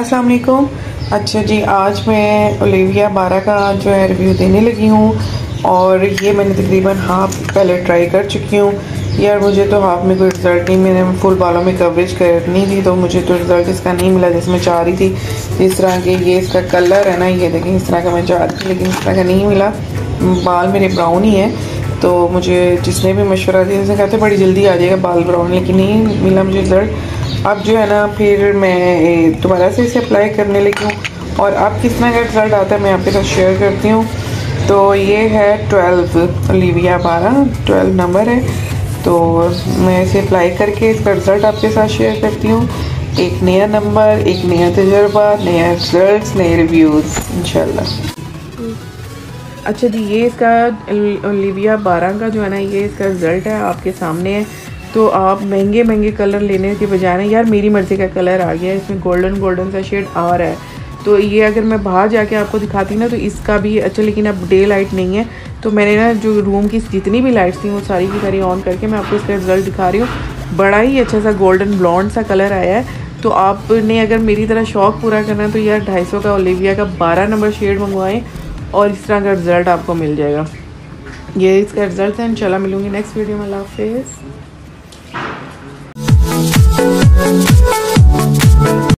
अस्सलाम वालेकुम। अच्छा जी, आज मैं ओलिविया 12 का जो है रिव्यू देने लगी हूँ और ये मैंने तकरीबन हाफ पहले ट्राई कर चुकी हूँ। यार मुझे तो हाफ में कोई रिज़ल्ट नहीं, मैंने फुल बालों में कवरेज करनी थी तो मुझे तो रिज़ल्ट इसका नहीं मिला जिसमें चाह रही थी। जिस तरह के ये इसका कलर है ना, ये देखें, इस तरह का मैं चाह रही थी लेकिन इस तरह का नहीं मिला। बाल मेरे ब्राउन ही है तो मुझे जिसने भी मशवरा दिया उसने कहते बड़ी जल्दी आ जाएगा बाल ब्राउन, लेकिन नहीं मिला मुझे रिज़ल्ट। अब जो है ना फिर मैं दोबारा से इसे अप्लाई करने लगी हूँ और अब किस तरह का रिज़ल्ट आता है मैं आपके साथ शेयर करती हूँ। तो ये है 12 ओलिविया 12 नंबर है। तो मैं इसे अप्लाई करके इसका रिज़ल्ट आपके साथ शेयर करती हूँ। एक नया नंबर, एक नया तजर्बा, नया रिज़ल्ट, नए रिव्यूज़ इंशाल्लाह। अच्छा जी, ये इसका ओलिविया 12 का जो है ना ये इसका रिज़ल्ट है आपके सामने है। तो आप महंगे महंगे कलर लेने के बजाय ना, यार मेरी मर्ज़ी का कलर आ गया है, इसमें गोल्डन सा शेड आ रहा है तो ये अगर मैं बाहर जाके आपको दिखाती ना तो इसका भी अच्छा, लेकिन अब डे लाइट नहीं है तो मैंने ना जो रूम की जितनी भी लाइट्स थी वो सारी की सारी ऑन करके मैं आपको इसका रिज़ल्ट दिखा रही हूँ। बड़ा ही अच्छा सा गोल्डन ब्लॉन्ड सा कलर आया है। तो आपने अगर मेरी तरह शौक़ पूरा करना है तो यार 250 का ओलिविया का 12 नंबर शेड मंगवाएँ और इस तरह का रिज़ल्ट आपको मिल जाएगा। ये इसका रिज़ल्ट है। इंशाल्लाह मिलूंगी नेक्स्ट वीडियो में। अल्लाह हाफ़िज़।